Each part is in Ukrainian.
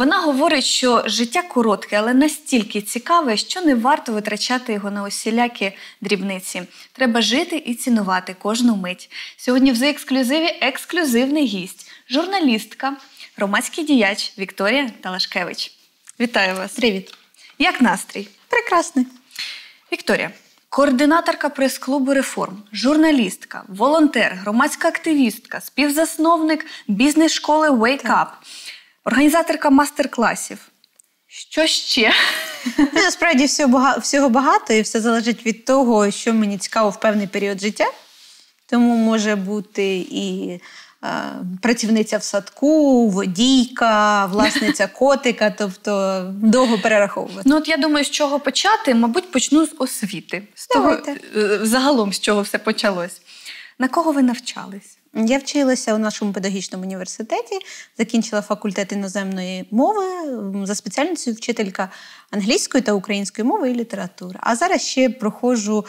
Вона говорить, що життя коротке, але настільки цікаве, що не варто витрачати його на усілякі дрібниці. Треба жити і цінувати кожну мить. Сьогодні в «За ексклюзиві» ексклюзивний гість – журналістка, громадський діяч Вікторія Талашкевич. Вітаю вас. Привіт. Як настрій? Прекрасний. Вікторія, координаторка прес-клубу «Реформ», журналістка, волонтер, громадська активістка, співзасновник бізнес-школи «WAKE UP», організаторка мастер-класів. Що ще? Насправді всього багато, і все залежить від того, що мені цікаво в певний період життя. Тому може бути і працівниця в садку, водійка, власниця котика, тобто довго перераховувати. Ну от я думаю, з чого почати, мабуть, почну з освіти. Загалом, з чого все почалось. На кого ви навчались? Я вчилася у нашому педагогічному університеті, закінчила факультет іноземної мови, за спеціальністю вчителька англійської та української мови і літератури. А зараз ще проходжу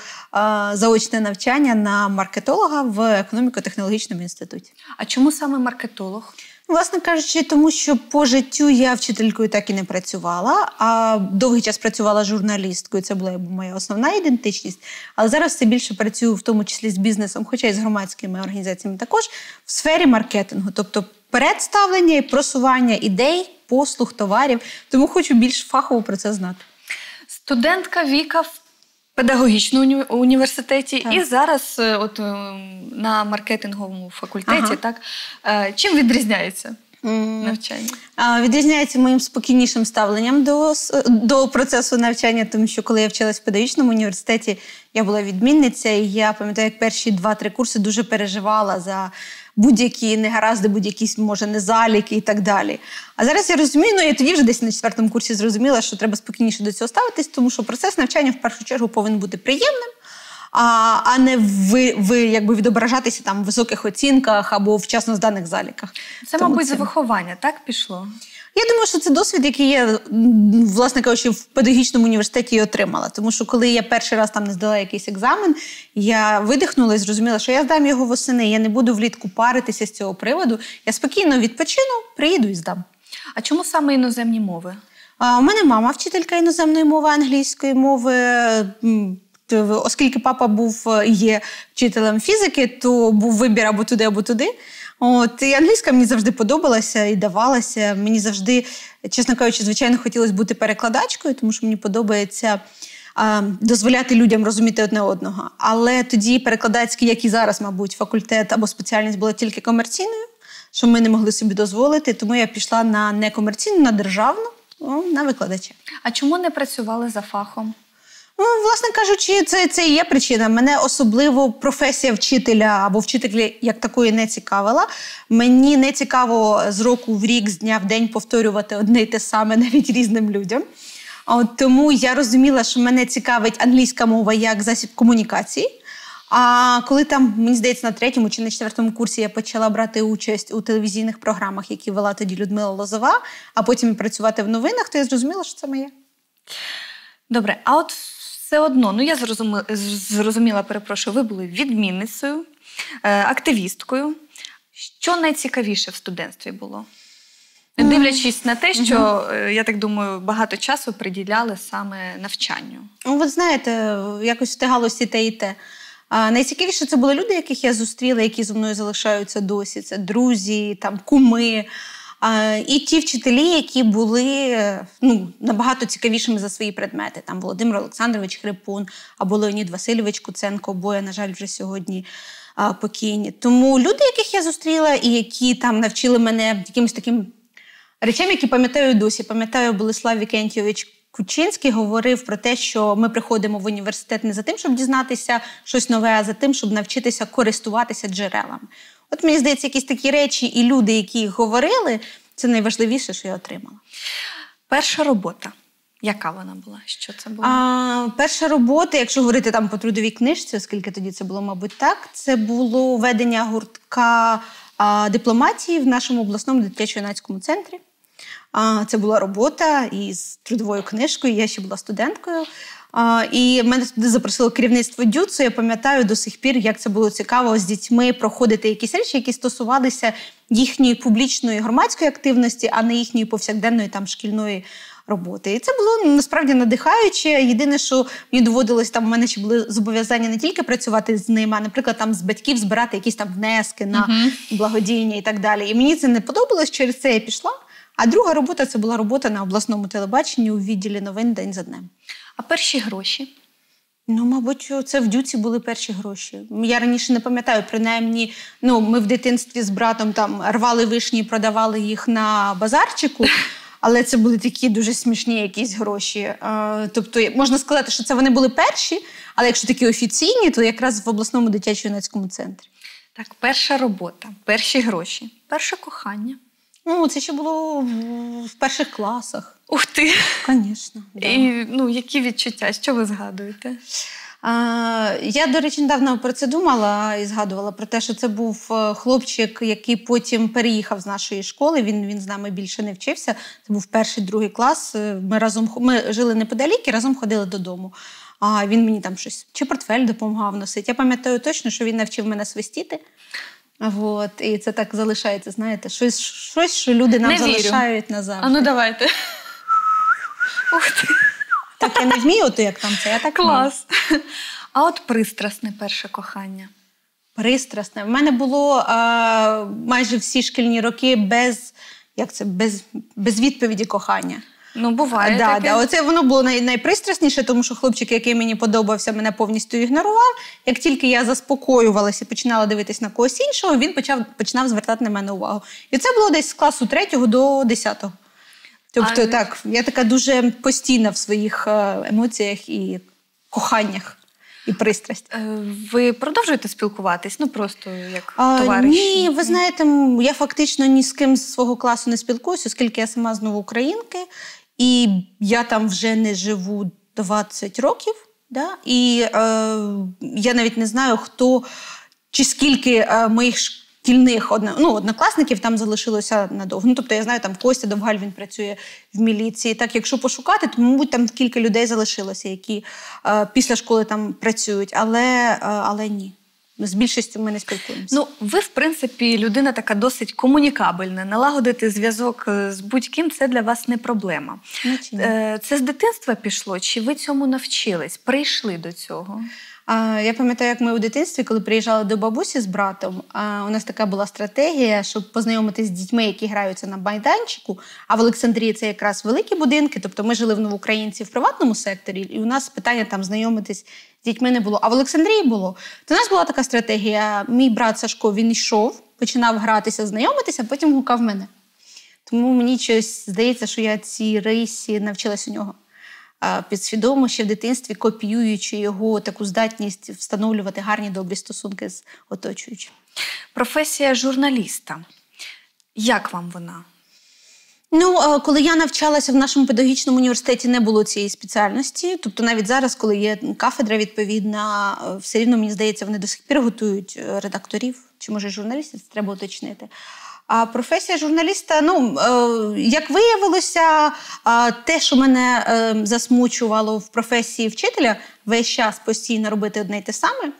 заочне навчання на маркетолога в економіко-технологічному інституті. А чому саме маркетолог? Власне кажучи, тому що по життю я вчителькою так і не працювала, а довгий час працювала журналісткою, це була моя основна ідентичність. Але зараз все більше працюю в тому числі з бізнесом, хоча і з громадськими організаціями також, в сфері маркетингу. Тобто представлення і просування ідей, послуг, товарів. Тому хочу більш фахово про це знати. Студентка Віка в педагогічному університеті і зараз от, на маркетинговому факультеті. Так? Чим відрізняється навчання? Відрізняється моїм спокійнішим ставленням до процесу навчання, тому що коли я вчилась в педагогічному університеті, я була відмінниця, і я пам'ятаю, як перші 2-3 курси дуже переживала за будь-які негаразди, будь-якісь, може, незаліки і так далі. А зараз я розумію, ну я тоді вже десь на 4-му курсі зрозуміла, що треба спокійніше до цього ставитись, тому що процес навчання в першу чергу повинен бути приємним, а не якби відображатися там в високих оцінках або вчасно зданих заліках. Це, мабуть, за виховання, так, пішло? Я думаю, що це досвід, який я, власне кажучи, в педагогічному університеті отримала. Тому що коли я перший раз там не здала якийсь екзамен, я видихнула і зрозуміла, що я здам його восени, я не буду влітку паритися з цього приводу. Я спокійно відпочину, приїду і здам. А чому саме іноземні мови? У мене мама вчителька іноземної мови, англійської мови. Оскільки папа є вчителем фізики, то був вибір або туди, або туди. От, і англійська мені завжди подобалася і давалася. Мені завжди, чесно кажучи, звичайно, хотілося бути перекладачкою, тому що мені подобається дозволяти людям розуміти одне одного. Але тоді перекладацький, як і зараз, мабуть, факультет або спеціальність була тільки комерційною, що ми не могли собі дозволити, тому я пішла на некомерційну, на державну, на викладача. А чому не працювали за фахом? Ну, власне кажучи, це і є причина. Мене особливо професія вчителя або вчителя як такої не цікавила. Мені не цікаво з року в рік, з дня в день повторювати одне й те саме навіть різним людям. От, тому я розуміла, що мене цікавить англійська мова як засіб комунікації. А коли там, мені здається, на 3-му чи на 4-му курсі я почала брати участь у телевізійних програмах, які вела тоді Людмила Лозова, а потім працювати в новинах, то я зрозуміла, що це моє. Добре, а от все одно, ну я зрозуміла, перепрошую, ви були відмінницею, активісткою. Що найцікавіше в студентстві було? Не дивлячись на те, що, я так думаю, багато часу приділяли саме навчанню. Ви знаєте, якось встигалося те і те. Найцікавіше це були люди, яких я зустріла, які зі мною залишаються досі. Це друзі, там, куми. І ті вчителі, які були набагато цікавішими за свої предмети. Там Володимир Олександрович Хрипун або Леонід Васильович Куценко, обоє, на жаль, вже сьогодні покійні. Тому люди, яких я зустріла і які там навчили мене якимось таким речам, які пам'ятаю досі. Пам'ятаю, Болеслав Вікентівич Кучинський говорив про те, що ми приходимо в університет не за тим, щоб дізнатися щось нове, а за тим, щоб навчитися користуватися джерелами. От, мені здається, якісь такі речі і люди, які їх говорили, це найважливіше, що я отримала. Перша робота. Яка вона була? Що це було? Перша робота, якщо говорити там по трудовій книжці, оскільки тоді це було, мабуть, так, це було ведення гуртка дипломатії в нашому обласному дитячо-юнацькому центрі. Це була робота із трудовою книжкою, я ще була студенткою. І мене туди запросило керівництво ДЮЦу. Я пам'ятаю до сих пір, як це було цікаво з дітьми проходити якісь речі, які стосувалися їхньої публічної громадської активності, а не їхньої повсякденної там шкільної роботи. І це було насправді надихаюче. Єдине, що мені доводилось, там у мене ще були зобов'язання не тільки працювати з ними, а, наприклад, там з батьків збирати якісь там внески на благодійні і так далі. І мені це не подобалось, через це я пішла. А друга робота – це була робота на обласному телебаченні у відділі новин «День за днем». А перші гроші? Ну, мабуть, це в Дюці були перші гроші. Я раніше не пам'ятаю, принаймні, ну, ми в дитинстві з братом там рвали вишні, продавали їх на базарчику, але це були такі дуже смішні якісь гроші. Тобто, можна сказати, що це вони були перші, але якщо такі офіційні, то якраз в обласному дитячо-юнацькому центрі. Так, перша робота, перші гроші, перше кохання. Ну, це ще було в перших класах. Ух ти! Звісно. Да. І, ну, які відчуття? Що ви згадуєте? Я, до речі, недавно про це думала і згадувала про те, що це був хлопчик, який потім переїхав з нашої школи. Він з нами більше не вчився. Це був перший, другий клас. Ми жили неподалік і разом ходили додому. А він мені там щось чи портфель допомагав носити. Я пам'ятаю точно, що він навчив мене свистіти. От, і це так залишається, знаєте, щось, що люди нам залишають назавжди. А ну давайте. Ух ти. Так я не вмію, то як там це, я так клас. Маю. А от пристрасне перше кохання? Пристрасне. В мене було майже всі шкільні роки без відповіді кохання. Ну, буває таке. Да. Оце воно було найпристрасніше, тому що хлопчик, який мені подобався, мене повністю ігнорував. Як тільки я заспокоювалася і починала дивитись на когось іншого, він починав звертати на мене увагу. І це було десь з класу 3-го до 10-го. Тобто, так, я така дуже постійна в своїх емоціях і коханнях. І пристрасть. Ви продовжуєте спілкуватись? Ну, просто як товариші? Ні, ви знаєте, я фактично ні з ким з свого класу не спілкуюся, оскільки я сама з Новоукраїнки, і я там вже не живу 20 років, да? І я навіть не знаю, хто чи скільки моїх шкільних однокласників там залишилося надовго. Ну, тобто, я знаю, там Костя Довгаль, він працює в міліції. Так, якщо пошукати, то, мабуть, там кілька людей залишилося, які після школи там працюють. Але ні. З більшістю ми не спілкуємося. Ну, ви, в принципі, людина така досить комунікабельна. Налагодити зв'язок з будь-ким – це для вас не проблема. Це з дитинства пішло? Чи ви цьому навчились? Прийшли до цього? Я пам'ятаю, як ми у дитинстві, коли приїжджали до бабусі з братом, у нас така була стратегія, щоб познайомитися з дітьми, які граються на майданчику. А в Олександрії це якраз великі будинки, тобто ми жили в Новоукраїнці в приватному секторі, і у нас питання там знайомитись з дітьми не було. А в Олександрії було. То у нас була така стратегія. Мій брат Сашко, він йшов, починав гратися, знайомитися, а потім гукав мене. Тому мені щось здається, що я ці риси навчилась у нього. Підсвідомо ще в дитинстві, копіюючи його таку здатність встановлювати гарні, добрі стосунки з оточуючими. Професія журналіста. Як вам вона? Ну, коли я навчалася в нашому педагогічному університеті, не було цієї спеціальності. Тобто навіть зараз, коли є кафедра відповідна, все рівно, мені здається, вони до сих пір готують редакторів, чи, може, журналістів, це треба уточнити. А професія журналіста, ну, як виявилося, те, що мене засмучувало в професії вчителя, весь час постійно робити одне й те саме,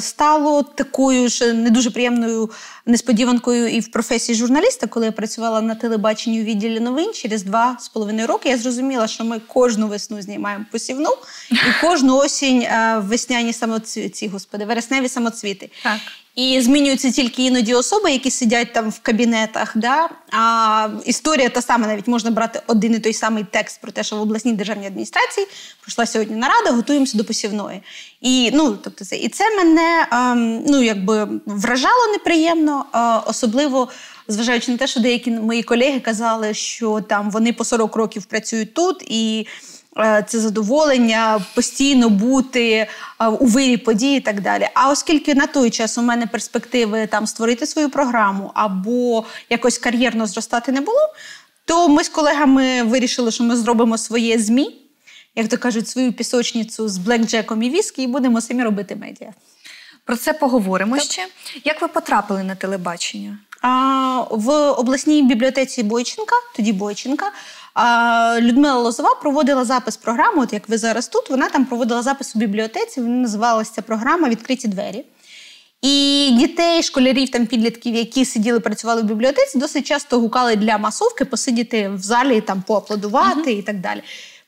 стало такою ж не дуже приємною несподіванкою і в професії журналіста. Коли я працювала на телебаченні у відділі новин, через 2,5 роки я зрозуміла, що ми кожну весну знімаємо посівну і кожну осінь весняні самоцвіти, вересневі самоцвіти. Так. І змінюються тільки іноді особи, які сидять там в кабінетах. Да? А історія та сама, навіть можна брати один і той самий текст про те, що в обласній державній адміністрації пройшла сьогодні нарада, готуємося до посівної. І, ну, тобто це, і це мене ну, якби вражало неприємно, особливо зважаючи на те, що деякі мої колеги казали, що там вони по 40 років працюють тут, і це задоволення постійно бути у вирі подій і так далі. А оскільки на той час у мене перспективи там створити свою програму або якось кар'єрно зростати не було, то ми з колегами вирішили, що ми зробимо своє ЗМІ, як то кажуть, свою пісочницю з блекджеком і віскі, і будемо самі робити медіа. Про це поговоримо так. Ще. Як ви потрапили на телебачення? В обласній бібліотеці Бойченка, тоді Бойченка, Людмила Лозова проводила запис програми, от як ви зараз тут, вона там проводила запис у бібліотеці, вона називалася ця програма «Відкриті двері». І дітей, школярів, там, підлітків, які сиділи, працювали в бібліотеці, досить часто гукали для масовки посидіти в залі, там, поаплодувати і так далі.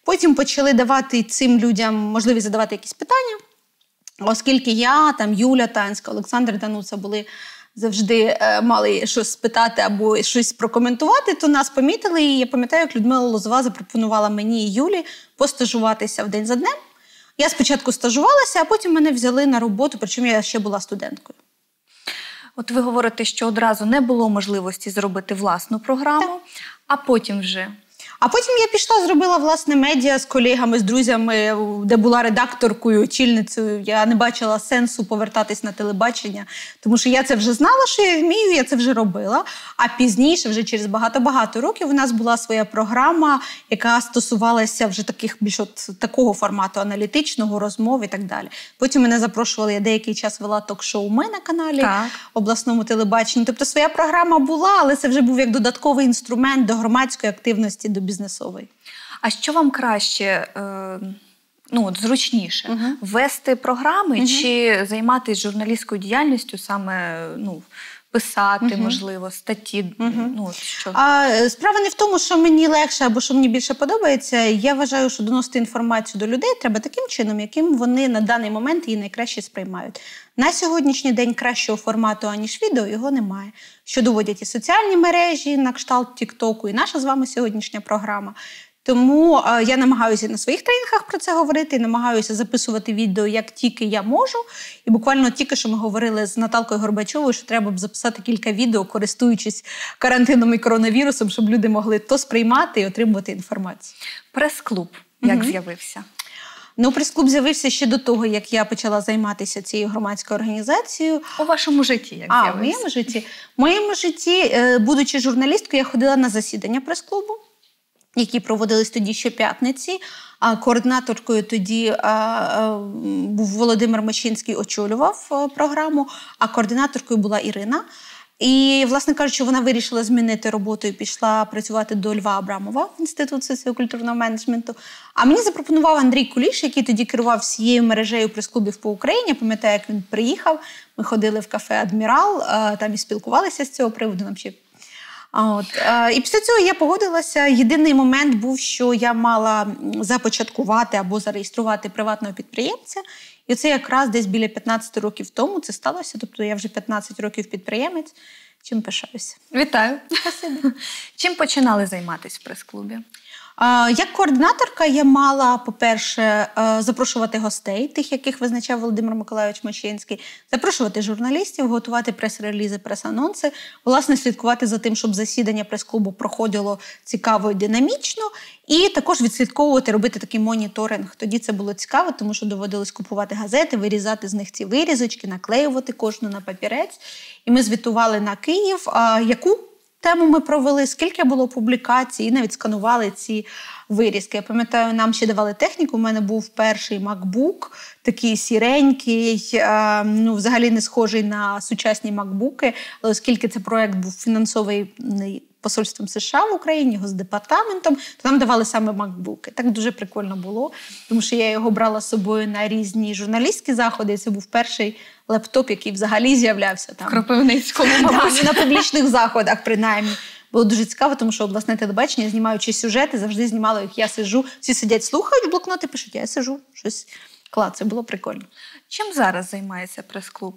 Потім почали давати цим людям можливість задавати якісь питання, оскільки я, там, Юля Танська, Олександр Тануця були... завжди мали щось спитати або щось прокоментувати, то нас помітили. І я пам'ятаю, як Людмила Лозова запропонувала мені і Юлі постажуватися в «День за днем». Я спочатку стажувалася, а потім мене взяли на роботу, причому я ще була студенткою. От ви говорите, що одразу не було можливості зробити власну програму, так. А потім вже? А потім я пішла, зробила власне медіа з колегами, з друзями, де була редакторкою, очільницею. Я не бачила сенсу повертатись на телебачення, тому що я це вже знала, що я вмію, я це вже робила. А пізніше, вже через багато-багато років, у нас була своя програма, яка стосувалася вже таких, більш от такого формату аналітичного, розмов і так далі. Потім мене запрошували, я деякий час вела ток-шоу «Ми» на каналі, обласному телебаченні. Тобто своя програма була, але це вже був як додатковий інструмент до громадської активності, до бізнесовий. А що вам краще, ну, от, зручніше? Вести програми чи займатися журналістською діяльністю, саме, ну, писати, можливо, статті? Ну, от що? Справа не в тому, що мені легше або що мені більше подобається. Я вважаю, що доносити інформацію до людей треба таким чином, яким вони на даний момент її найкраще сприймають. На сьогоднішній день кращого формату, аніж відео, його немає. Що доводять і соціальні мережі, на кшталт Тік-Току, і наша з вами сьогоднішня програма. Тому я намагаюся на своїх тренінгах про це говорити, намагаюся записувати відео, як тільки я можу. І буквально тільки що ми говорили з Наталкою Горбачовою, що треба б записати кілька відео, користуючись карантином і коронавірусом, щоб люди могли то сприймати і отримувати інформацію. Прес-клуб як з'явився? Ну, прес-клуб з'явився ще до того, як я почала займатися цією громадською організацією. У вашому житті як з'явився? А, в моєму житті? В моєму житті, будучи журналісткою, я ходила на засідання прес-клубу, які проводились тоді щоп'ятниці. Координаторкою тоді був Володимир Мощинський, очолював програму, а координаторкою була Ірина. І, власне кажучи, вона вирішила змінити роботу і пішла працювати до Льва Абрамова в Інститут соціокультурного менеджменту. А мені запропонував Андрій Куліш, який тоді керував всією мережею прес-клубів по Україні. Я пам'ятаю, як він приїхав, ми ходили в кафе «Адмірал», там і спілкувалися з цього приводу, нам ще... І після цього я погодилася. Єдиний момент був, що я мала започаткувати або зареєструвати приватного підприємця. І це якраз десь біля 15 років тому це сталося. Тобто я вже 15 років підприємець. Чим пишаюся. Вітаю. Спасибо. Чим починали займатися в прес-клубі? Як координаторка я мала, по-перше, запрошувати гостей, тих, яких визначав Володимир Миколаївич Мощинський, запрошувати журналістів, готувати прес-релізи, прес-анонси, власне, слідкувати за тим, щоб засідання прес-клубу проходило цікаво і динамічно, і також відслідковувати, робити такий моніторинг. Тоді це було цікаво, тому що доводилось купувати газети, вирізати з них ці вирізочки, наклеювати кожну на папірець. І ми звітували на Київ, яку тему ми провели, скільки було публікацій, і навіть сканували ці вирізки. Я пам'ятаю, нам ще давали техніку, у мене був перший MacBook, такий сіренький, ну, взагалі не схожий на сучасні MacBook'и, але оскільки цей проєкт був фінансований посольством США в Україні, Госдепартаментом, то нам давали саме MacBook'и. Так дуже прикольно було, тому що я його брала з собою на різні журналістські заходи, і це був перший лептоп, який взагалі з'являвся там. В Кропивницькому, мабуть. На публічних заходах, принаймні. Було дуже цікаво, тому що обласне телебачення, знімаючи сюжети, завжди знімало, як я сиджу. Всі сидять, слухають, блокноти пишуть, я сиджу, щось клацаю. Це було прикольно. Чим зараз займається прес-клуб?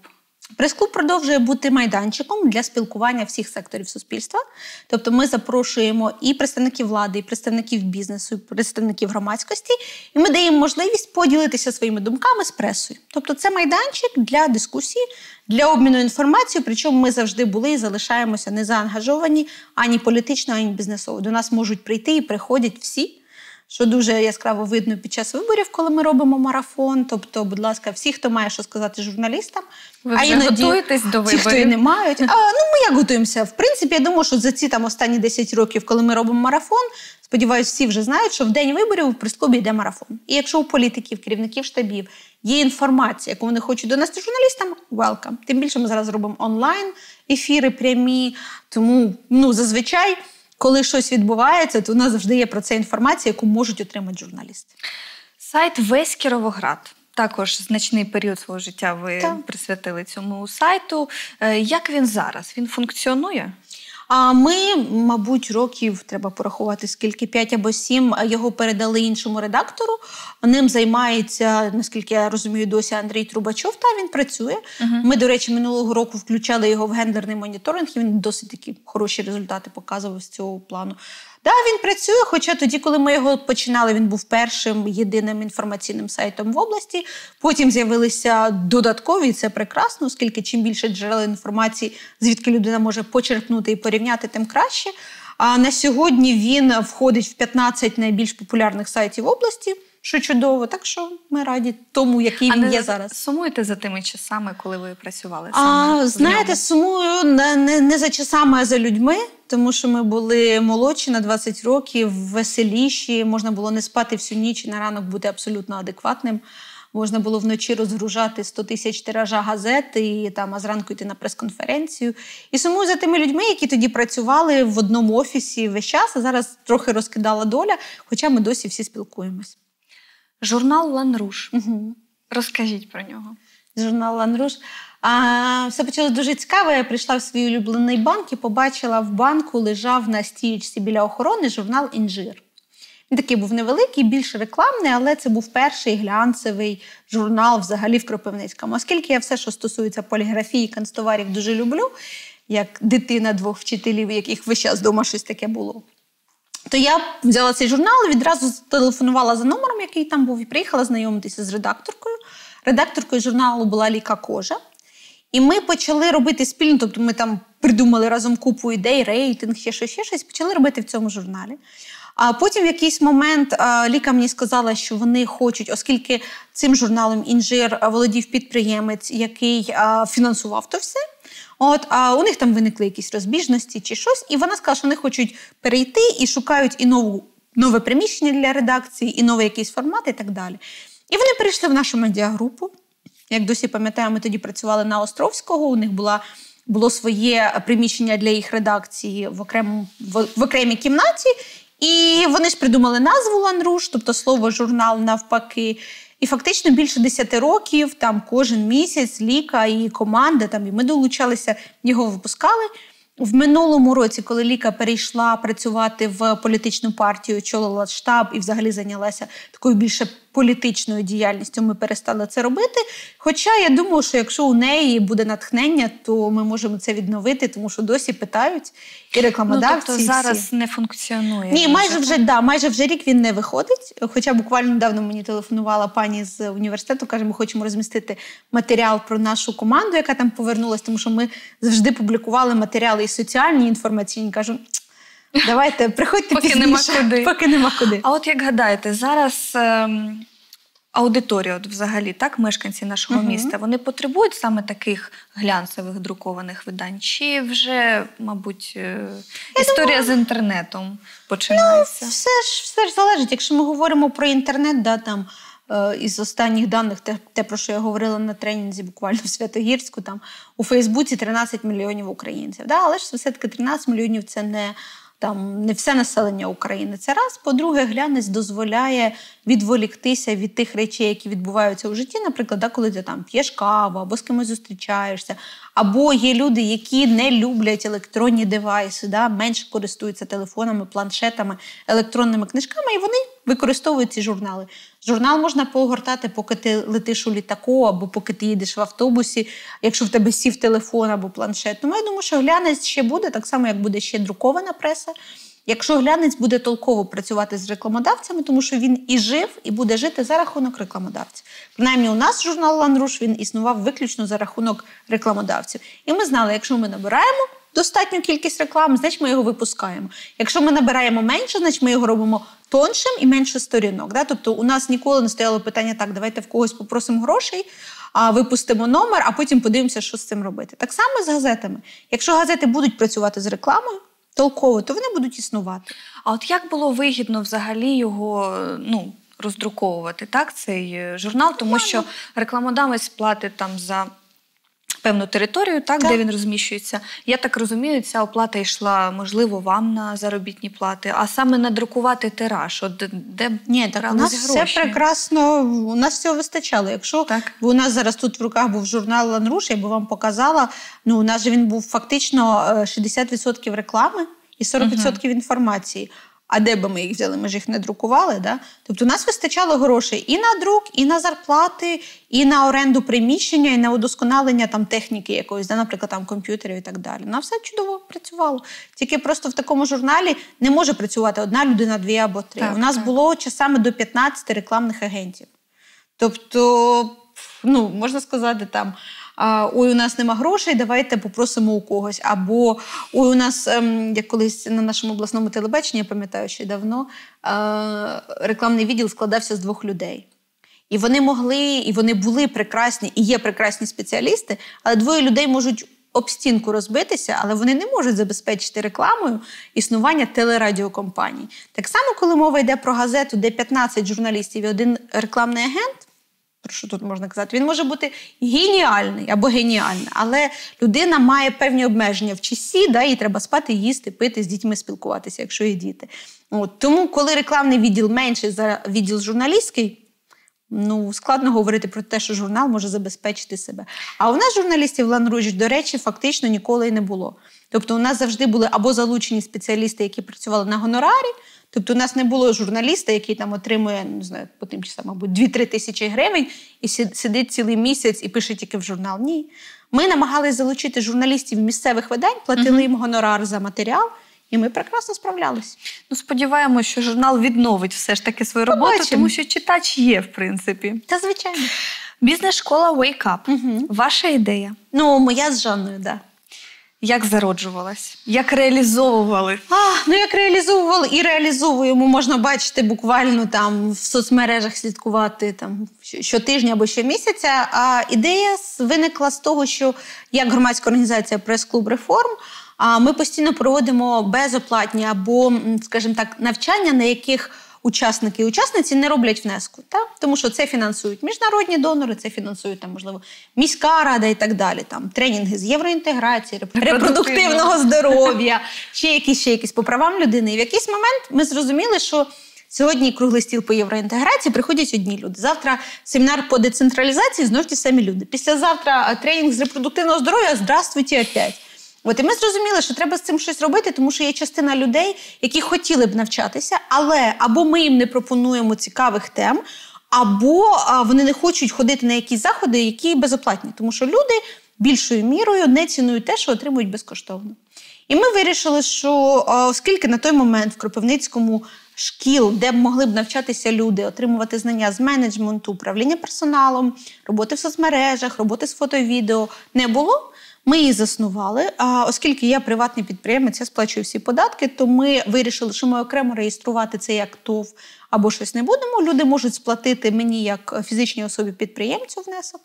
Прес-клуб продовжує бути майданчиком для спілкування всіх секторів суспільства. Тобто ми запрошуємо і представників влади, і представників бізнесу, і представників громадськості. І ми даємо можливість поділитися своїми думками з пресою. Тобто це майданчик для дискусії, для обміну інформацією. Причому ми завжди були і залишаємося не заангажовані ані політично, ані бізнесово. До нас можуть прийти і приходять всі, що дуже яскраво видно під час виборів, коли ми робимо марафон. Тобто, будь ласка, всі, хто має що сказати журналістам. Ви вже готуєтесь до виборів? Ті, хто і не мають. Ну, ми як готуємося? В принципі, я думаю, що за ці там останні 10 років, коли ми робимо марафон, сподіваюся, всі вже знають, що в день виборів в прес-клубі йде марафон. І якщо у політиків, керівників штабів є інформація, яку вони хочуть донести журналістам, welcome. Тим більше ми зараз робимо онлайн ефіри прямі, тому, ну, зазвичай... коли щось відбувається, то у нас завжди є про це інформація, яку можуть отримати журналісти. Сайт «Весь Кіровоград». Також значний період свого життя ви присвятили цьому сайту. Як він зараз? Він функціонує? А ми, мабуть, років, треба порахувати, скільки, 5 або 7, його передали іншому редактору. Ним займається, наскільки я розумію, досі Андрій Трубачов, та він працює. Ми, до речі, минулого року включали його в гендерний моніторинг, і він досить такі хороші результати показував з цього плану. Так, він працює, хоча тоді, коли ми його починали, він був першим, єдиним інформаційним сайтом в області. Потім з'явилися додаткові, і це прекрасно, оскільки чим більше джерел інформації, звідки людина може почерпнути і порівняти, тим краще. А на сьогодні він входить в 15 найбільш популярних сайтів області, що чудово. Так що ми раді тому, який він є зараз. Сумуєте за тими часами, коли ви працювали? Знаєте, сумую не за часами, а за людьми. Тому що ми були молодші на 20 років, веселіші, можна було не спати всю ніч і на ранок бути абсолютно адекватним. Можна було вночі розгружати 100 тисяч тиража газет, і, а зранку йти на прес-конференцію. І сумую за тими людьми, які тоді працювали в одному офісі весь час, а зараз трохи розкидала доля, хоча ми досі всі спілкуємось. Журнал «Лан Руш». Розкажіть про нього. Журнал «Лан Руш». Все почалось дуже цікаво. Я прийшла в свій улюблений банк і побачила, в банку лежав на стійці біля охорони журнал «Інжир». Він такий був невеликий, більш рекламний, але це був перший глянцевий журнал взагалі в Кропивницькому. Оскільки я все, що стосується поліграфії і канцтоварів, дуже люблю, як дитина 2 вчителів, яких весь час вдома щось таке було, то я взяла цей журнал, відразу телефонувала за номером, який там був, і приїхала знайомитися з редакторкою. Редакторкою журналу була Ліка Кожа. І ми почали робити спільно, тобто ми там придумали разом купу ідей, рейтинг, ще щось, почали робити в цьому журналі. А потім в якийсь момент Ліка мені сказала, що вони хочуть, оскільки цим журналом «Інжир» володів підприємець, який фінансував то все, у них там виникли якісь розбіжності чи щось, і вона сказала, що вони хочуть перейти і шукають і нове приміщення для редакції, і новий якийсь формат і так далі. І вони перейшли в нашу медіагрупу. Як досі пам'ятаю, ми тоді працювали на Островського, у них було своє приміщення для їх редакції в окремій кімнаті, і вони ж придумали назву «Лан Руш», тобто слово «журнал» навпаки. І фактично більше 10 років, там кожен місяць Ліка і команда, і ми долучалися, його випускали. В минулому році, коли Ліка перейшла працювати в політичну партію, очолила штаб і взагалі зайнялася такою більше політичною діяльністю, ми перестали це робити. Хоча я думаю, що якщо у неї буде натхнення, то ми можемо це відновити, тому що досі питають і рекламодавці. Тобто зараз не функціонує? Ні, майже вже рік він не виходить. Хоча буквально недавно мені телефонувала пані з університету, каже, ми хочемо розмістити матеріал про нашу команду, яка там повернулась, тому що ми завжди публікували матеріали і соціальні, і інформаційні. Кажу, давайте, приходьте пізніше, поки нема куди. А от як гадаєте, зараз аудиторія взагалі, мешканці нашого міста, вони потребують саме таких глянцевих друкованих видань? Чи вже, мабуть, історія з інтернетом починається? Все ж залежить. Якщо ми говоримо про інтернет, із останніх даних, те, про що я говорила на тренінзі буквально в Святогірську, у Фейсбуці 13 мільйонів українців. Але ж все-таки 13 мільйонів – це не все населення України. Це раз. По-друге, глянець дозволяє відволіктися від тих речей, які відбуваються у житті. Наприклад, коли ти п'єш каву, або з кимось зустрічаєшся, або є люди, які не люблять електронні девайси, менше користуються телефонами, планшетами, електронними книжками, і вони використовують ці журнали. Журнал можна погортати, поки ти летиш у літаку, або поки ти їдеш в автобусі, якщо в тебе сів телефон або планшет. Я думаю, що глянець ще буде, так само, як буде ще друкована преса. Якщо глянець буде толково працювати з рекламодавцями, тому що він і жив, і буде жити за рахунок рекламодавців. Принаймні у нас журнал «Лан Руш» він існував виключно за рахунок рекламодавців. І ми знали, якщо ми набираємо достатню кількість реклами, значить ми його випускаємо. Якщо ми набираємо менше, значить ми його робимо тоншим і менше сторінок. Тобто у нас ніколи не стояло питання, давайте в когось попросимо грошей, випустимо номер, а потім подивимося, що з цим робити. Так само з газетами. Якщо газети будуть працювати з рекламою толково, то вони будуть існувати. А от як було вигідно взагалі його роздруковувати, цей журнал? Тому що рекламодавець платить за певну територію, так, так, де він розміщується. Я так розумію, ця оплата йшла, можливо, вам на заробітні плати, а саме надрукувати тираж, от де бралися гроші? У нас все прекрасно, у нас всього вистачало. Якщо у нас зараз тут в руках був журнал «Лан Руш», я би вам показала, ну, у нас же він був фактично 60% реклами і 40% інформації. А де би ми їх взяли? Ми ж їх не друкували, да? Тобто у нас вистачало грошей і на друк, і на зарплати, і на оренду приміщення, і на удосконалення там техніки якоїсь, да? Наприклад, там комп'ютерів і так далі. На все чудово працювало. Тільки просто в такому журналі не може працювати одна людина, дві або три. Так, у нас було часами до 15 рекламних агентів. Тобто, ну, можна сказати, там, ой, у нас нема грошей, давайте попросимо у когось. Або, ой, у нас, як колись на нашому обласному телебаченні, я пам'ятаю, ще давно, рекламний відділ складався з двох людей. І вони могли, і вони були прекрасні, і є прекрасні спеціалісти, але двоє людей можуть об стінку розбитися, але вони не можуть забезпечити рекламою існування телерадіокомпаній. Так само, коли мова йде про газету, де 15 журналістів і один рекламний агент, про що тут можна казати? Він може бути геніальний або геніальна, але людина має певні обмеження в часі, да, їй треба спати, їсти, пити, з дітьми спілкуватися, якщо є діти. От. Тому, коли рекламний відділ менший за відділ журналістський, ну, складно говорити про те, що журнал може забезпечити себе. А у нас журналістів в «Лан Руш», до речі, фактично ніколи і не було. Тобто у нас завжди були або залучені спеціалісти, які працювали на гонорарі. Тобто у нас не було журналіста, який там отримує, не знаю, по тим часам, мабуть, 2-3 тисячі гривень і сидить цілий місяць і пише тільки в журнал. Ні. Ми намагалися залучити журналістів місцевих видань, платили їм гонорар за матеріал, і ми прекрасно справлялися. Ну, сподіваємося, що журнал відновить все ж таки свою роботу, тому що читач є, в принципі. Та, звичайно. Бізнес-школа «WAKE UP». Ваша ідея? Ну, моя з Жанною, так. Да. Як зароджувалась? Як реалізовували? Ну, як реалізовували і реалізовуємо. Можна бачити буквально там в соцмережах, слідкувати там щотижня або щомісяця. А ідея виникла з того, що як громадська організація «Прес-клуб реформ» ми постійно проводимо безоплатні або, скажімо так, навчання, на яких учасники і учасниці не роблять внеску. Так? Тому що це фінансують міжнародні донори, це фінансують, там, можливо, міська рада і так далі. Там, тренінги з євроінтеграції, репродуктивного здоров'я, ще якісь по правам людини. І в якийсь момент ми зрозуміли, що сьогодні круглий стіл по євроінтеграції приходять одні люди. Завтра семінар по децентралізації, знов ті самі люди. Післязавтра тренінг з репродуктивного здоров'я, здравствуйте опять. От, і ми зрозуміли, що треба з цим щось робити, тому що є частина людей, які хотіли б навчатися, але або ми їм не пропонуємо цікавих тем, або вони не хочуть ходити на якісь заходи, які безоплатні. Тому що люди більшою мірою не цінують те, що отримують безкоштовно. І ми вирішили, що оскільки на той момент в Кропивницькому шкіл, де б могли б навчатися люди, отримувати знання з менеджменту, управління персоналом, роботи в соцмережах, роботи з фото і відео не було, ми її заснували. Оскільки я приватний підприємець, я сплачую всі податки, то ми вирішили, що ми окремо реєструвати це як ТОВ або щось не будемо. Люди можуть сплатити мені як фізичній особі-підприємцю внесок.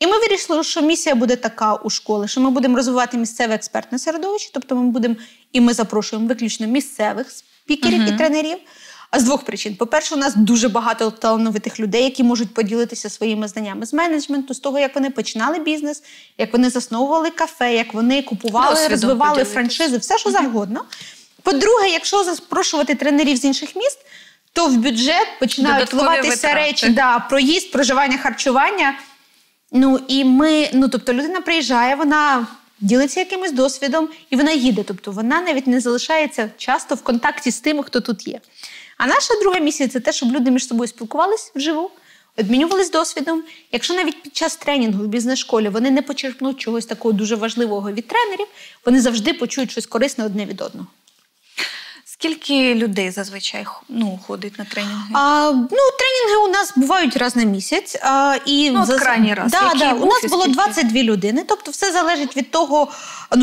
І ми вирішили, що місія буде така у школи, що ми будемо розвивати місцеве експертне середовище, тобто ми будемо, і ми запрошуємо виключно місцевих спікерів і тренерів. З двох причин. По-перше, у нас дуже багато талановитих людей, які можуть поділитися своїми знаннями з менеджменту, з того, як вони починали бізнес, як вони засновували кафе, як вони купували, розвивали франшизи, все, що завгодно. По-друге, якщо запрошувати тренерів з інших міст, то в бюджет починають вливатися речі, проїзд, проживання, харчування. Ну, і ми, ну, тобто людина приїжджає, вона ділиться якимось досвідом, і вона їде. Тобто вона навіть не залишається часто в контакті з тими, хто тут є. А наша друга місія – це те, щоб люди між собою спілкувалися вживу, обмінювалися досвідом. Якщо навіть під час тренінгу в бізнес-школі вони не почерпнуть чогось такого дуже важливого від тренерів, вони завжди почують щось корисне одне від одного. Скільки людей зазвичай ходить на тренінги? Тренінги у нас бувають раз на місяць. Крайній раз. У нас було 22 людини. Тобто все залежить від того,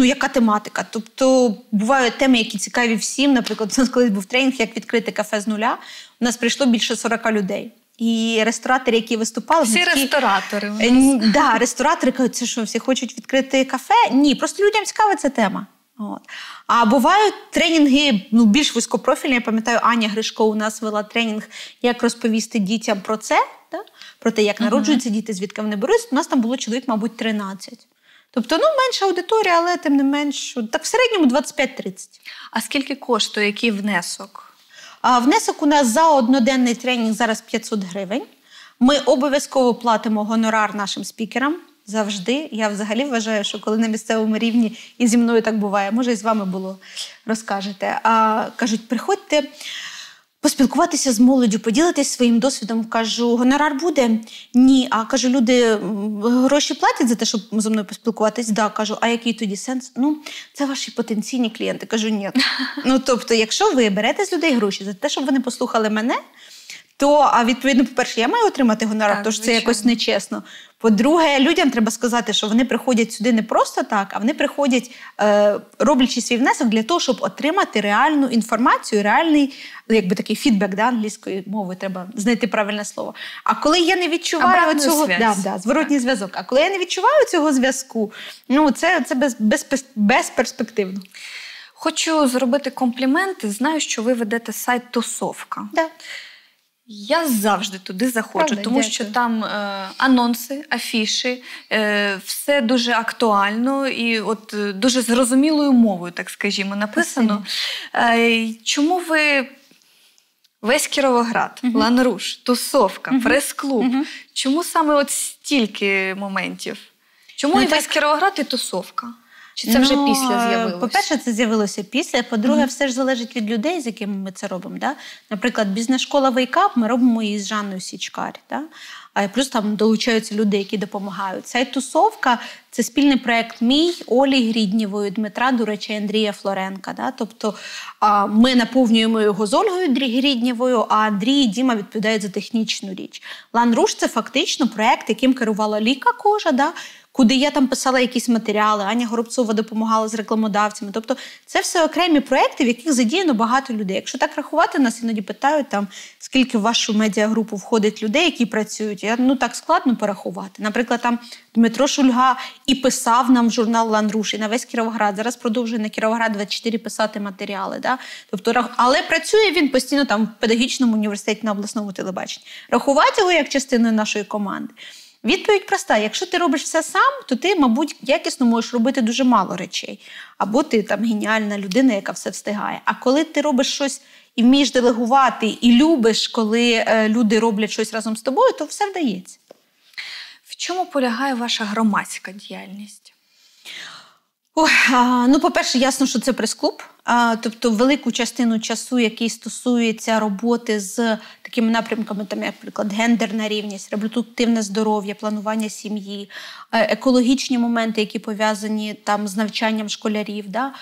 яка тематика. Тобто бувають теми, які цікаві всім. Наприклад, у нас колись був тренінг «Як відкрити кафе з нуля». У нас прийшло більше 40 людей. І ресторатори, які виступали... Всі ресторатори. Так, ресторатори кажуть, це що, всі хочуть відкрити кафе? Ні, просто людям цікава ця тема. От. А бувають тренінги більш вузькопрофільні. Я пам'ятаю, Аня Гришко у нас вела тренінг «Як розповісти дітям про це», да? Про те, як народжуються діти, звідки вони беруться. У нас там було чоловік, мабуть, 13. Тобто, ну, менша аудиторія, але тим не менш, так в середньому 25-30. А скільки коштує, який внесок? Внесок у нас за одноденний тренінг зараз 500 гривень. Ми обов'язково платимо гонорар нашим спікерам. Завжди. Я взагалі вважаю, що коли на місцевому рівні, і зі мною так буває, може, і з вами було, розкажете. Кажуть, приходьте поспілкуватися з молоддю, поділитися своїм досвідом. Кажу, гонорар буде? Ні. А кажу, люди гроші платять за те, щоб зі мною поспілкуватися? Да. Кажу, а який тоді сенс? Ну, це ваші потенційні клієнти. Кажу, ні. Ну, тобто, якщо ви берете з людей гроші за те, щоб вони послухали мене, то, відповідно, по-перше, я маю отримати гонорар, тож це якось нечесно. По-друге, людям треба сказати, що вони приходять сюди не просто так, а вони приходять, роблячи свій внесок для того, щоб отримати реальну інформацію, реальний, якби такий фідбек, да, англійської мови, треба знайти правильне слово. А коли я не відчуваю цього... зворотній зв'язок. А коли я не відчуваю цього зв'язку, ну, це безперспективно. Хочу зробити комплімент. Знаю, що ви ведете сайт «Тусовка». Так. Я завжди туди заходжу, що там анонси, афіші, все дуже актуально і от дуже зрозумілою мовою, так скажімо, написано. Чому ви весь Кіровоград, Лан Руш, тусовка, прес-клуб, чому саме от стільки моментів? Чому і весь Кіровоград, і тусовка? Чи це вже після з'явилося? По-перше, це з'явилося після. По-друге, все ж залежить від людей, з якими ми це робимо. Да? Наприклад, бізнес-школа WAKE UP ми робимо її з Жанною Січкарі. Да? А плюс там долучаються люди, які допомагають. Ця тусовка – це спільний проєкт мій, Олі Гріднєвої, Дмитра Дурача і Андрія Флоренка. Да? Тобто ми наповнюємо його з Ольгою Гріднєвою, а Андрій і Діма відповідають за технічну річ. Лан Руш – це фактично проєкт, яким керувала Ліка Кожа, да? Куди я там писала якісь матеріали, Аня Горобцова допомагала з рекламодавцями. Тобто це все окремі проєкти, в яких задіяно багато людей. Якщо так рахувати, нас іноді питають, там, скільки в вашу медіагрупу входить людей, які працюють. Ну, так складно порахувати. Наприклад, там Дмитро Шульга і писав нам в журнал «Лан Руш», і на весь Кіровоград. Зараз продовжує на Кіровоград 24 писати матеріали. Да? Тобто, але працює він постійно там в педагогічному університеті на обласному телебаченні. Рахувати його як частиною нашої команди. Відповідь проста. Якщо ти робиш все сам, то ти, мабуть, якісно можеш робити дуже мало речей. Або ти там геніальна людина, яка все встигає. А коли ти робиш щось і вмієш делегувати, і любиш, коли люди роблять щось разом з тобою, то все вдається. В чому полягає ваша громадська діяльність? Ну, по-перше, ясно, що це прес-клуб. Тобто велику частину часу, який стосується роботи з такими напрямками, там, як, наприклад, гендерна рівність, репродуктивне здоров'я, планування сім'ї, екологічні моменти, які пов'язані там з навчанням школярів, да?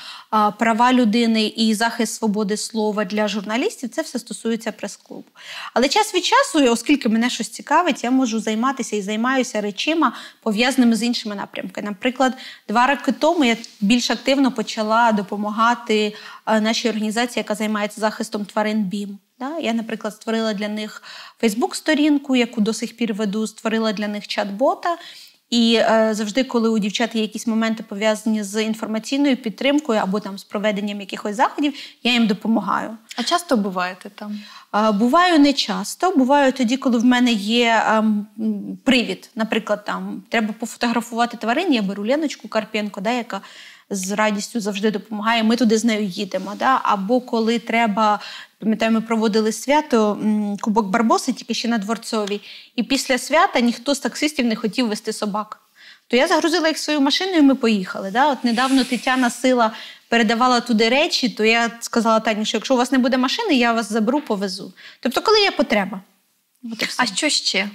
Права людини і захист свободи слова для журналістів, це все стосується прес-клубу. Але час від часу, оскільки мене щось цікавить, я можу займатися і займаюся речима, пов'язаними з іншими напрямками. Наприклад, 2 роки тому я більш активно почала допомагати нашій організації, яка займається захистом тварин БІМ. Я, наприклад, створила для них Фейсбук-сторінку, яку до сих пір веду, створила для них чат-бота. І завжди, коли у дівчат є якісь моменти, пов'язані з інформаційною підтримкою або там з проведенням якихось заходів, я їм допомагаю. А часто буваєте там? Буваю не часто. Буваю тоді, коли в мене є привід. Наприклад, там треба пофотографувати тварин, я беру Леночку Карпенко, яка з радістю завжди допомагає, ми туди з нею їдемо. Да? Або коли треба, пам'ятаю, ми проводили свято Кубок Барбоси, тільки ще на Дворцовій, і після свята ніхто з таксистів не хотів везти собак. То я загрузила їх свою машину, і ми поїхали. Да? От недавно Тетяна Сила передавала туди речі, то я сказала Тані, що якщо у вас не буде машини, я вас заберу, повезу. Тобто, коли є потреба. А що ще,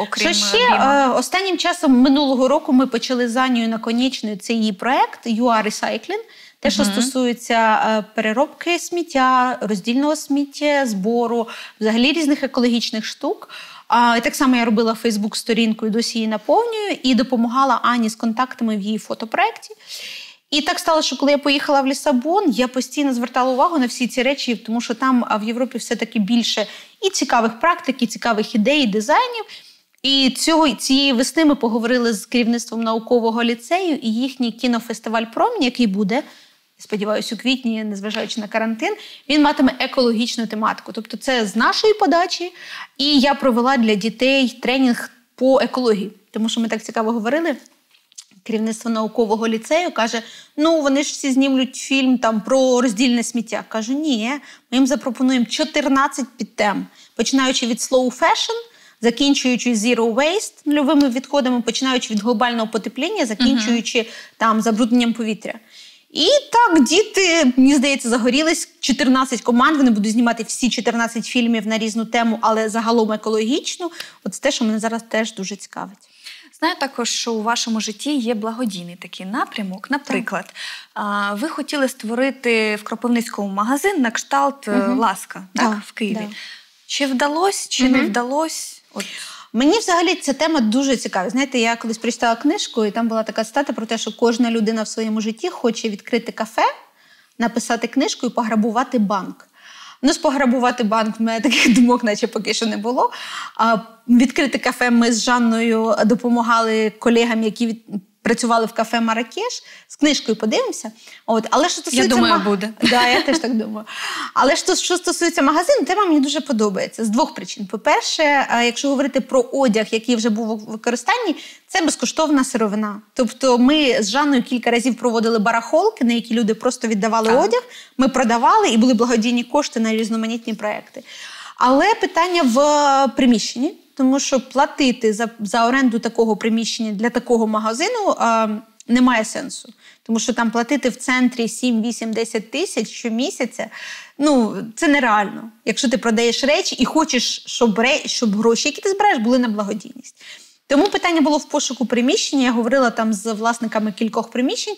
окрім БІМа? Останнім часом минулого року ми почали з Анею Наконечною, це її проєкт «UA Recycling», те, що стосується переробки сміття, роздільного сміття, збору, взагалі різних екологічних штук. І так само я робила Фейсбук-сторінку і досі її наповнюю, і допомагала Ані з контактами в її фотопроєкті. І так стало, що коли я поїхала в Лісабон, я постійно звертала увагу на всі ці речі, тому що там в Європі все-таки більше і цікавих практик, і цікавих ідей, і дизайнів. І цієї весни ми поговорили з керівництвом наукового ліцею і їхній кінофестиваль «Промінь», який буде, сподіваюся, у квітні, незважаючи на карантин, він матиме екологічну тематику. Тобто це з нашої подачі. І я провела для дітей тренінг по екології, тому що ми так цікаво говорили. керівництво наукового ліцею каже, ну, вони ж всі знімлють фільм там про роздільне сміття. Каже, ні, ми їм запропонуємо 14 підтем, починаючи від slow fashion, закінчуючи zero waste, нульовими відходами, починаючи від глобального потепління, закінчуючи там забрудненням повітря. І так, діти, мені здається, загорілись, 14 команд, вони будуть знімати всі 14 фільмів на різну тему, але загалом екологічну. От це те, що мене зараз теж дуже цікавить. Знаю також, що у вашому житті є благодійний такий напрямок. Наприклад, ви хотіли створити в Кропивницькому магазин на кшталт «Ласка», так, в Києві. Чи вдалося, чи не вдалося? Мені взагалі ця тема дуже цікава. Знаєте, я колись прочитала книжку, і там була така цитата про те, що кожна людина в своєму житті хоче відкрити кафе, написати книжку і пограбувати банк. Ну, пограбувати банк в мене таких думок наче поки що не було. Відкрити кафе ми з Жанною допомагали колегам, які працювали в кафе «Маракеш». З книжкою подивимося. Але що стосується... Я думаю, буде. Так, я теж так думаю. Але що стосується магазину, тема мені дуже подобається. З двох причин. По-перше, якщо говорити про одяг, який вже був у використанні, це безкоштовна сировина. Тобто ми з Жанною кілька разів проводили барахолки, на які люди просто віддавали одяг, ми продавали і були благодійні кошти на різноманітні проекти. Але питання в приміщенні. Тому що платити за оренду такого приміщення для такого магазину немає сенсу. Тому що там платити в центрі 7-8-10 тисяч щомісяця, ну, це нереально. Якщо ти продаєш речі і хочеш, щоб гроші, які ти збираєш, були на благодійність. Тому питання було в пошуку приміщення. Я говорила там з власниками кількох приміщень.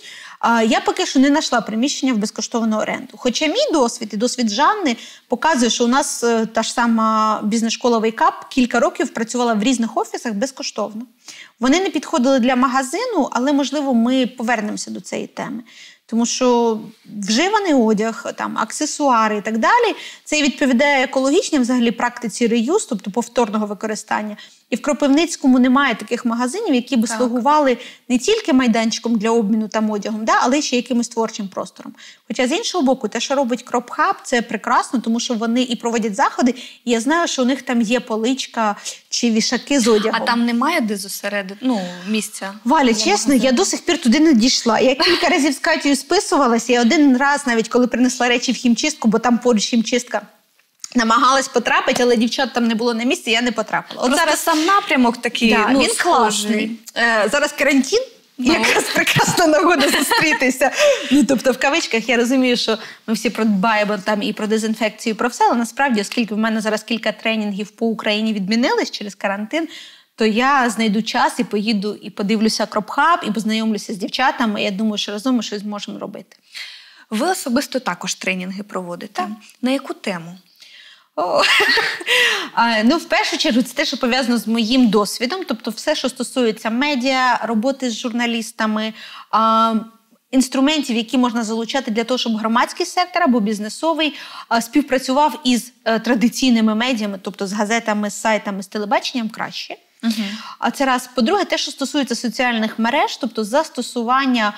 Я поки що не знайшла приміщення в безкоштовну оренду. Хоча мій досвід і досвід Жанни показує, що у нас та ж сама бізнес-школа WAKE UP кілька років працювала в різних офісах безкоштовно. Вони не підходили для магазину, але, можливо, ми повернемося до цієї теми. Тому що вживаний одяг, там, аксесуари і так далі, це відповідає екологічній взагалі практиці реюз, тобто повторного використання. І в Кропивницькому немає таких магазинів, які би слугували не тільки майданчиком для обміну там одягом, але ще якимось творчим простором. Хоча, з іншого боку, те, що робить КропХаб, це прекрасно, тому що вони і проводять заходи, і я знаю, що у них там є поличка чи вішаки з одягом. А там немає де зосередити, ну, місця? Валя, чесно, я до сих пір туди не дійшла. Я кілька разів з Катєю списувалася, і один раз навіть, коли принесла речі в хімчистку, бо там поруч хімчистка, намагалась потрапити, але дівчат там не було на місці, я не потрапила. От зараз сам напрямок такий, ну, він класний. Зараз карантин, якраз прекрасна нагода зустрітися. Ну, тобто в кавичках я розумію, що ми всі продбаємо там і про дезінфекцію, і про все, але насправді, оскільки в мене зараз кілька тренінгів по Україні відмінились через карантин, то я знайду час і поїду, і подивлюся КропХаб, і познайомлюся з дівчатами, і я думаю, що разом ми щось зможемо робити. Ви особисто також тренінги проводите. На яку тему? Ну, в першу чергу, це те, що пов'язано з моїм досвідом, тобто все, що стосується медіа, роботи з журналістами, інструментів, які можна залучати для того, щоб громадський сектор або бізнесовий співпрацював із традиційними медіями, тобто з газетами, з сайтами, з телебаченням краще. А це раз. По-друге, те, що стосується соціальних мереж, тобто застосування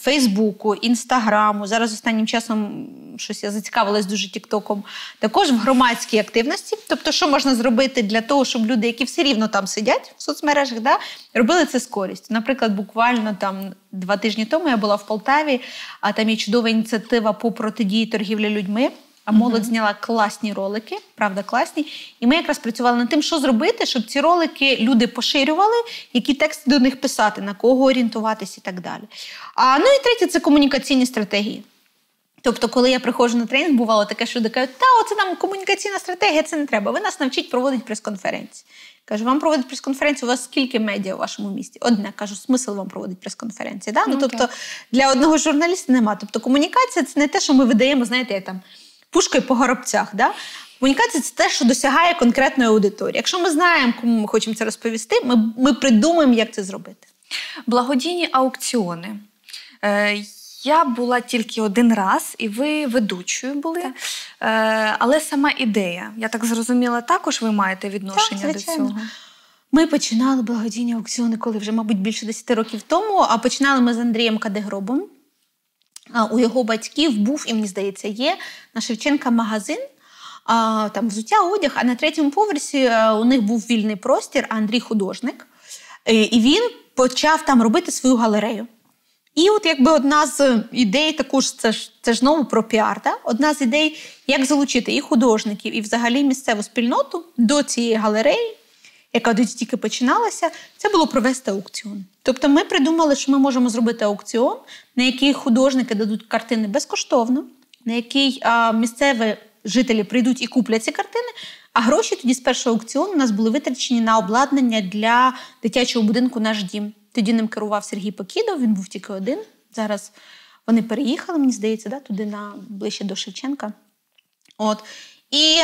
Фейсбуку, Інстаграму. Зараз останнім часом щось я зацікавилась дуже Тіктоком. Також в громадській активності. Тобто, що можна зробити для того, щоб люди, які все рівно там сидять в соцмережах, робили це з користю. Наприклад, буквально там 2 тижні тому я була в Полтаві, а там є чудова ініціатива по протидії торгівлі людьми. А молодь зняла класні ролики, правда, класні. І ми якраз працювали над тим, що зробити, щоб ці ролики люди поширювали, які тексти до них писати, на кого орієнтуватись і так далі. Ну і третє – це комунікаційні стратегії. Тобто, коли я приходжу на тренінг, бувало таке, що люди кажуть, та, оце нам комунікаційна стратегія, це не треба, ви нас навчіть проводити прес-конференції. Кажу, вам проводить прес-конференцію, у вас скільки медіа у вашому місті? Одне, кажу, смисл вам проводить прес-конференції. Тобто, для одного журналіста нема. Тобто, комунікація – це не те, що ми видаємо, знаєте, я там пушкою по горобцях. Комунікація – це те, що досягає конкретної аудиторії. Якщо ми знаємо, кому ми хочемо це розповісти, ми придумаємо, як це зробити. Благодійні аукціони. Я була тільки 1 раз, і ви ведучою були. Але сама ідея. Я так зрозуміла, також ви маєте відношення до цього? Ми починали благодійні аукціони, коли вже, мабуть, більше 10 років тому. А починали ми з Андрієм Кадегробом. У його батьків був, і мені здається, є на Шевченка магазин, там взуття, одяг, а на 3-му поверсі у них був вільний простір, а Андрій художник. І він почав там робити свою галерею. І от якби одна з ідей, також це ж знову про піар, так? Одна з ідей, як залучити і художників, і взагалі місцеву спільноту до цієї галереї, яка тільки починалася, це було провести аукціон. Тобто ми придумали, що ми можемо зробити аукціон, на який художники дадуть картини безкоштовно, на який місцеві жителі прийдуть і куплять ці картини, а гроші тоді з першого аукціону у нас були витрачені на обладнання для дитячого будинку «Наш дім». Тоді ним керував Сергій Покідов, він був тільки один. Зараз вони переїхали, мені здається, да, туди ближче до Шевченка. От. І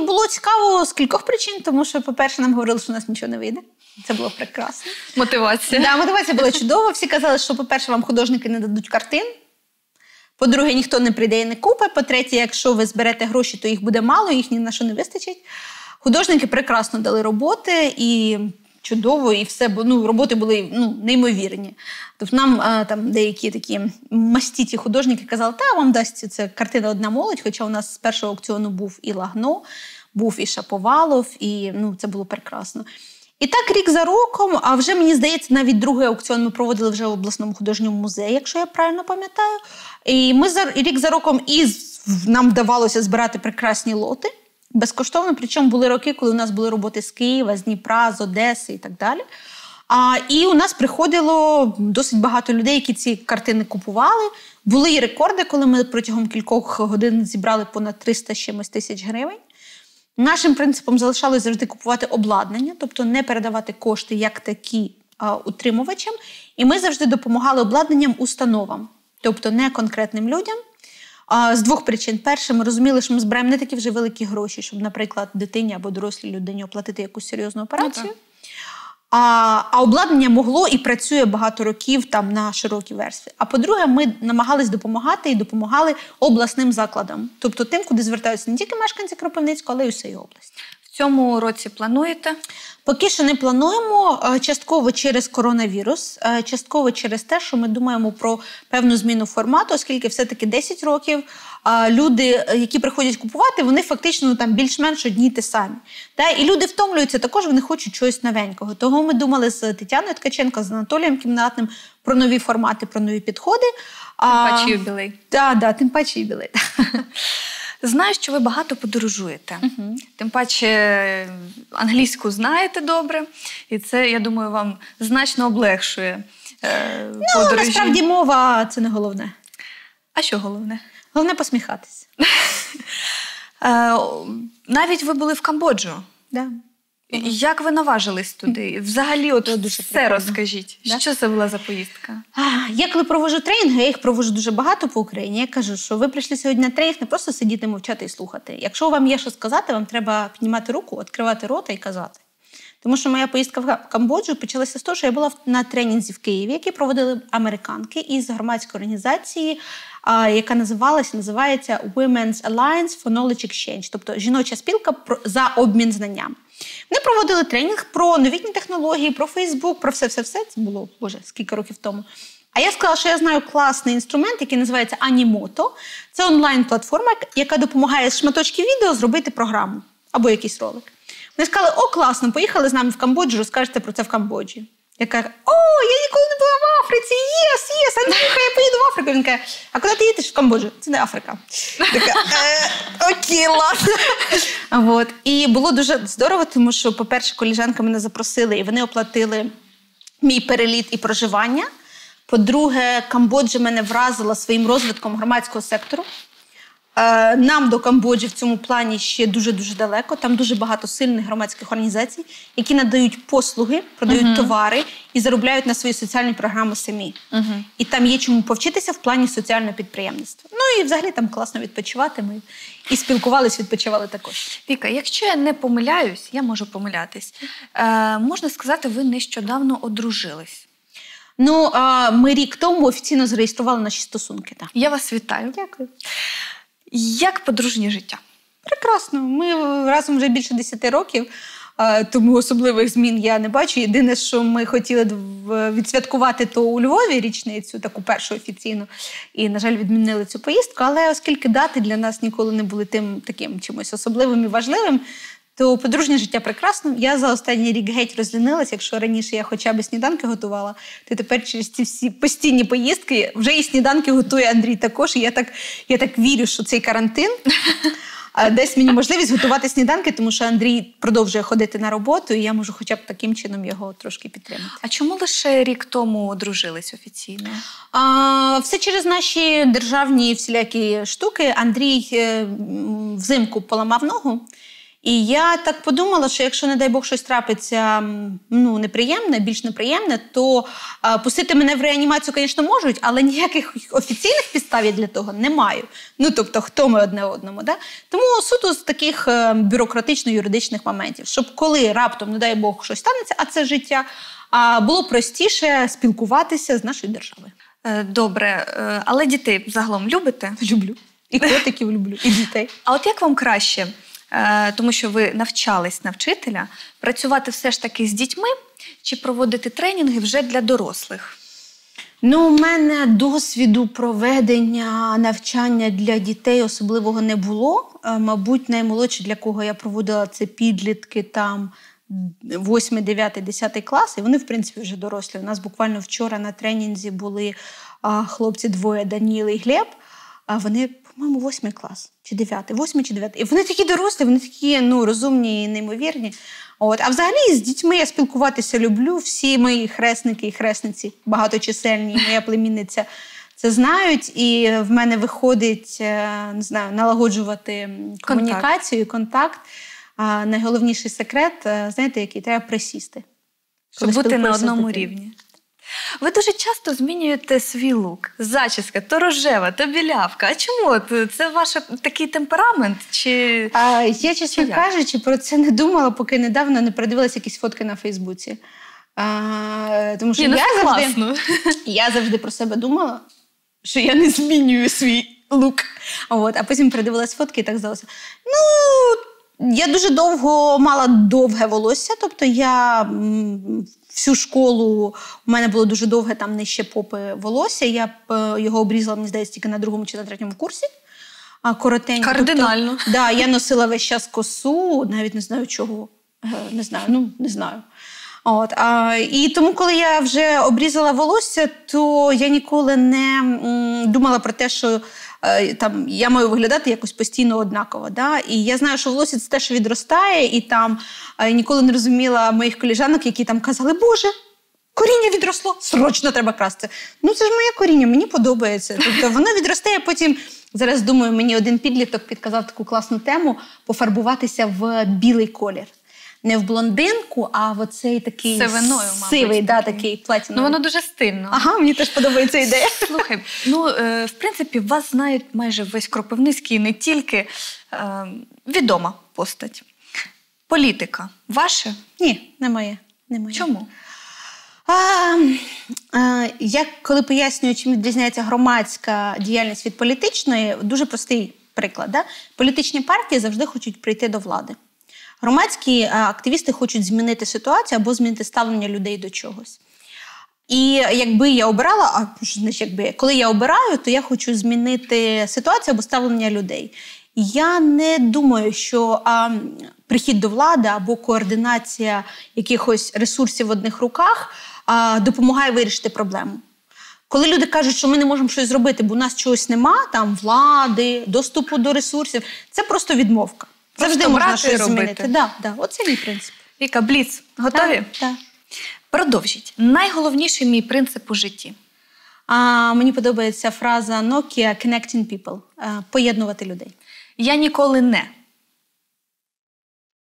було цікаво з кількох причин, тому що, по-перше, нам говорили, що у нас нічого не вийде. Це було прекрасно. Мотивація. Да, мотивація була чудова. Всі казали, що, по-перше, вам художники не дадуть картин. По-друге, ніхто не прийде і не купить. По-третє, якщо ви зберете гроші, то їх буде мало, їх ні на що не вистачить. Художники прекрасно дали роботи і чудово, і все, роботи були неймовірні. Тобто нам там деякі такі маститі художники казали, та вам дасться ця картина одна молодь, хоча у нас з першого аукціону був і Лагно, був і Шаповалов, і це було прекрасно. І так рік за роком, а вже, мені здається, навіть другий аукціон ми проводили вже в обласному художньому музеї, якщо я правильно пам'ятаю. І ми рік за роком нам вдавалося збирати прекрасні лоти, безкоштовно, причому були роки, коли у нас були роботи з Києва, з Дніпра, з Одеси і так далі. І у нас приходило досить багато людей, які ці картини купували. Були і рекорди, коли ми протягом кількох годин зібрали понад 300 чимось тисяч гривень. Нашим принципом залишалося завжди купувати обладнання, тобто не передавати кошти як такі утримувачам. І ми завжди допомагали обладнанням установам, тобто не конкретним людям. З двох причин. Перше, ми розуміли, що ми збираємо не такі вже великі гроші, щоб, наприклад, дитині або дорослій людині оплатити якусь серйозну операцію. А обладнання могло і працює багато років там на широкій верстві. А по-друге, ми намагались допомагати і допомагали обласним закладам. Тобто тим, куди звертаються не тільки мешканці Кропивницького, але й усієї області. В цьому році плануєте? Поки що не плануємо, частково через коронавірус, частково через те, що ми думаємо про певну зміну формату, оскільки все-таки 10 років люди, які приходять купувати, вони фактично там більш-менш одні й те самі. І люди втомлюються, також вони хочуть чогось новенького. Того ми думали з Тетяною Ткаченко, з Анатолієм Кімнатним про нові формати, про нові підходи. Тим паче юбілей. Так, тим паче юбілей. Знаю, що ви багато подорожуєте. Тим паче англійську знаєте добре. І це, я думаю, вам значно облегшує подорожі. Насправді мова – це не головне. А що головне? Головне – посміхатися. Навіть ви були в Камбоджі. Так. Як ви наважились туди? Взагалі, от все розкажіть. Що це була за поїздка? Я коли провожу тренінги, я їх провожу дуже багато по Україні. Я кажу, що ви прийшли сьогодні на тренінг не просто сидіти, мовчати і слухати. Якщо вам є що сказати, вам треба піднімати руку, відкривати рота і казати. Тому що моя поїздка в Камбоджу почалася з того, що я була на тренінзі в Києві, які проводили американки із громадської організації, яка називається Women's Alliance for Knowledge Exchange, тобто жіноча спілка за обмін знанням. Вони проводили тренінг про новітні технології, про Фейсбук, про все-все-все. Це було, боже, скільки років тому. А я сказала, що я знаю класний інструмент, який називається Анімото. Це онлайн-платформа, яка допомагає з шматочків відео зробити програму або якийсь ролик. Вони сказали, о, класно, поїхали з нами в Камбоджу, розкажете про це в Камбоджі. Я кажу, о, я ніколи не була в Африці, єс, Андрюха, я поїду в Африку. Він каже, а куди ти їдеш в Камбоджу? Це не Африка. Така, окей, ладно. І було дуже здорово, тому що, по-перше, коліжанки мене запросили, і вони оплатили мій переліт і проживання. По-друге, Камбоджа мене вразила своїм розвитком громадського сектору. Нам до Камбоджі в цьому плані ще дуже-дуже далеко. Там дуже багато сильних громадських організацій, які надають послуги, продають товари і заробляють на свої соціальні програми самі. І там є чому повчитися в плані соціального підприємництва. І взагалі там класно відпочивати. Ми і спілкувались, відпочивали також. Віка, якщо я не помиляюсь, я можу помилятись, можна сказати, ви нещодавно одружились. Ми рік тому офіційно зареєстрували наші стосунки. Я вас вітаю. Дякую. Як подружнє життя? Прекрасно. Ми разом вже більше 10 років, тому особливих змін я не бачу. Єдине, що ми хотіли відсвяткувати то у Львові річницю, таку першу офіційну, і, на жаль, відмінили цю поїздку. Але оскільки дати для нас ніколи не були тим таким чимось особливим і важливим, то подружнє життя прекрасно. Я за останній рік геть розлінилась. Якщо раніше я хоча б сніданки готувала, то тепер через ці всі постійні поїздки вже і сніданки готує Андрій також. І я так вірю, що цей карантин десь мені можливість готувати сніданки, тому що Андрій продовжує ходити на роботу, і я можу хоча б таким чином його трошки підтримати. А чому лише рік тому одружились офіційно? Все через наші державні всілякі штуки. Андрій взимку поламав ногу. І я так подумала, що якщо, не дай Бог, щось трапиться неприємне, більш неприємне, то пустити мене в реанімацію, звісно, можуть, але ніяких офіційних підстав для того не маю. Тобто, хто ми одне одному, да? Тому суто з таких бюрократично-юридичних моментів, щоб коли раптом, не дай Бог, щось станеться, а це життя, було простіше спілкуватися з нашою державою. Добре, але дітей загалом любите? Люблю. І котиків люблю, і дітей. А от як вам краще? Тому що ви навчались на вчителя, працювати все ж таки з дітьми чи проводити тренінги вже для дорослих? У мене досвіду проведення навчання для дітей особливого не було. Мабуть, наймолодші, для кого я проводила, це підлітки там 8, 9, 10 клас, і вони, в принципі, вже дорослі. У нас буквально вчора на тренінзі були хлопці двоє, Даніл і Глеб, а вони, по-моєму, 8 клас чи 9, 8 чи 9. І вони такі дорослі, вони такі розумні і неймовірні. А взагалі з дітьми я спілкуватися люблю. Всі мої хресники і хресниці багаточисельні, моя племінниця це знають. І в мене виходить, не знаю, налагоджувати комунікацію, контакт. Найголовніший секрет, знаєте, який? Треба присісти. Щоб бути на одному рівні. Ви дуже часто змінюєте свій лук. Зачіска, то рожева, то білявка. А чому? Це ваш такий темперамент? Чи... Я, чесно кажучи, про це не думала, поки недавно не передивилася якісь фотки на Фейсбуці. Тому що я завжди про себе думала, що я не змінюю свій лук. А потім передивилася фотки і так здалося. Я дуже довго мала довге волосся, тобто я всю школу, у мене було дуже довге, там нижче попи волосся, я його обрізала, мені здається, тільки на другому чи на третьому курсі. Коротенько. Кардинально. Так, я носила весь час косу, навіть не знаю чого, не знаю. І тому, коли я вже обрізала волосся, то я ніколи не думала про те, що я маю виглядати якось постійно однаково. І я знаю, що волосся – це те, що відростає, і там ніколи не розуміла моїх коліжанок, які там казали: «Боже, коріння відросло, срочно треба красти». Це ж моє коріння, мені подобається. Тобто воно відростає, потім... Зараз, думаю, мені один підліток підказав таку класну тему – пофарбуватися в білий колір. Не в блондинку, а в оцей такий сивий, такий платіновий. Воно дуже стильно. Ага, мені теж подобається ідея. Слухай, в принципі, вас знають майже весь Кропивницький, не тільки. Відома постать. Політика ваша? Ні, не моя. Чому? Я, коли пояснюю, чим відрізняється громадська діяльність від політичної, дуже простий приклад. Політичні партії завжди хочуть прийти до влади. Громадські активісти хочуть змінити ситуацію або змінити ставлення людей до чогось. І якби я обирала, коли я обираю, то я хочу змінити ситуацію або ставлення людей. Я не думаю, що прихід до влади або координація якихось ресурсів в одних руках допомагає вирішити проблему. Коли люди кажуть, що ми не можемо щось зробити, бо у нас чогось нема, там влади, доступу до ресурсів, це просто відмовка. Завжди можна щось змінити. Оце мій принцип. Віка, бліц. Готові? Так. Продовжіть. Найголовніший мій принцип у житті. Мені подобається фраза Nokia «Connecting people» – поєднувати людей. Я ніколи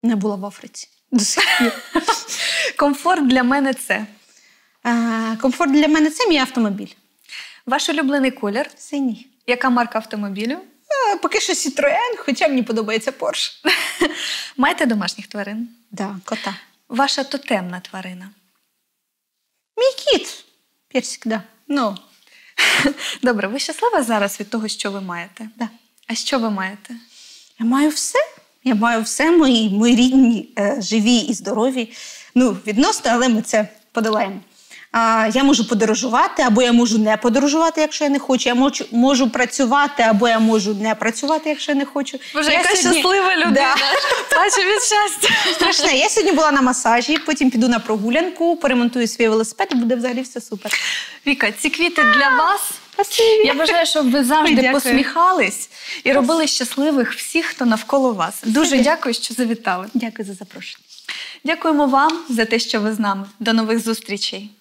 не була в Африці. Комфорт для мене це? Комфорт для мене це мій автомобіль. Ваш улюблений колір? Синій. Яка марка автомобілю? Поки що Citroën, хоча мені подобається Porsche. Маєте домашніх тварин? Так, кота. Ваша тотемна тварина? Мій кіт. Персик, так. Добре, ви щаслива зараз від того, що ви маєте? Так. А що ви маєте? Я маю все. Я маю все. Мої рідні живі і здорові. Відносно, але ми це подолаємо. я можу подорожувати, або я можу не подорожувати, якщо я не хочу. Я можу працювати, або я можу не працювати, якщо я не хочу. Боже, яка щаслива людина. Плачу від щастя. Страшне. Я сьогодні була на масажі, потім піду на прогулянку, поремонтую свій велосипед, і буде взагалі все супер. Віка, ці квіти для вас. Я бажаю, щоб ви завжди посміхались і робили щасливих всіх, хто навколо вас. Дуже дякую, що завітали. Дякую за запрошення. Дякуємо вам за те, що ви з нами. До нових зустрічей.